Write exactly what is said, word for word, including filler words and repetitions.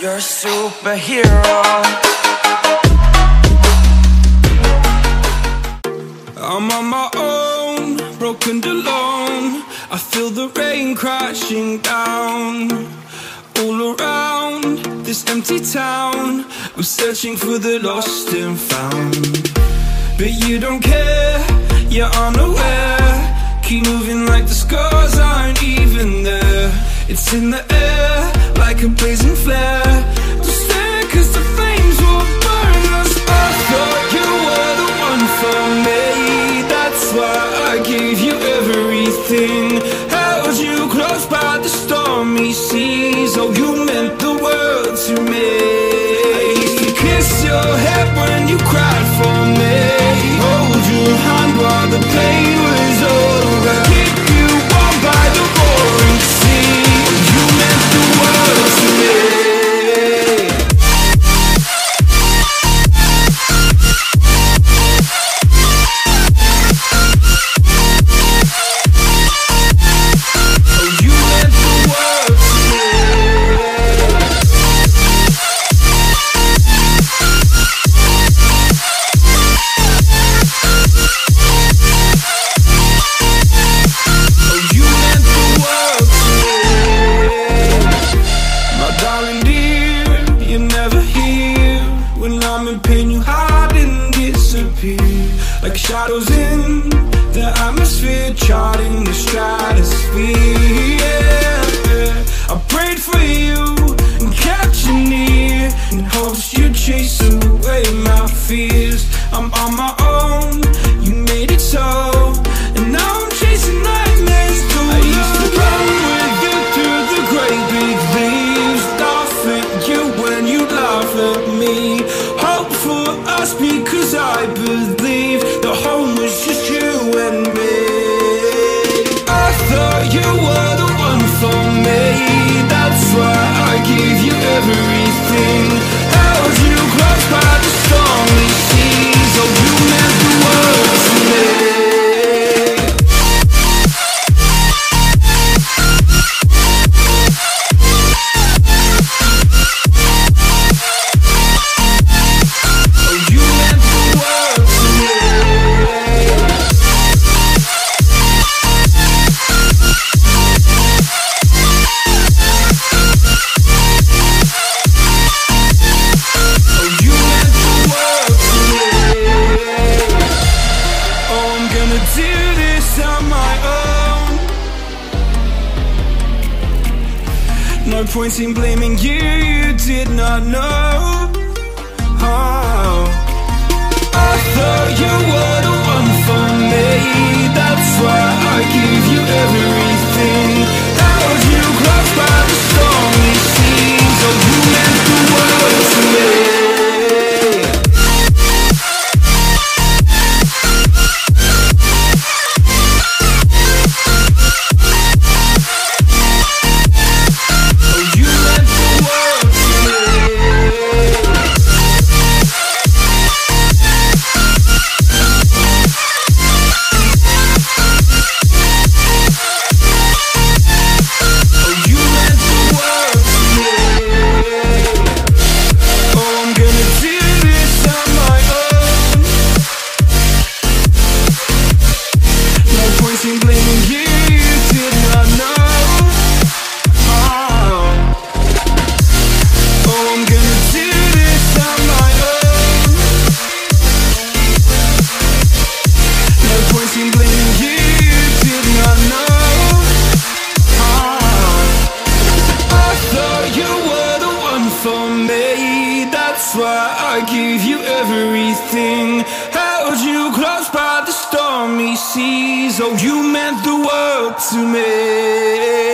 You're a superhero. I'm on my own, broken and alone. I feel the rain crashing down. All around this empty town, I'm searching for the lost and found. But you don't care, you're unaware. Keep moving like the scars aren't even there. It's in the air, like a blazing flare. Just stare, cause the flames will burn us. I thought you were the one for me. That's why I gave you everything. Held you close by the stormy seas. Oh, you meant the world to me. I used to kiss your head when you cried for me. Hold your hand while the pain was over. Keep you warm by the roaring sea. You meant the world to me. Shadows in the atmosphere, charting the stratosphere, yeah. I prayed for you and kept you near, in hopes you'd chase away my fears. I'm on my own, you made it so, and now I'm chasing nightmares through. I used to run with you through the great big leaves, laugh at you when you laugh at me. Hope for us because I believe just you and me. I thought you were the one for me. That's why I gave you everything. Held you close by the stormy seas. Oh, you meant the world to me. No point in blaming you, you did not know how. I thought you were the one for me. That's why I gave you everything. Held you close by the stormy seas. Oh, you meant the world to me. Oh, you meant the world to me.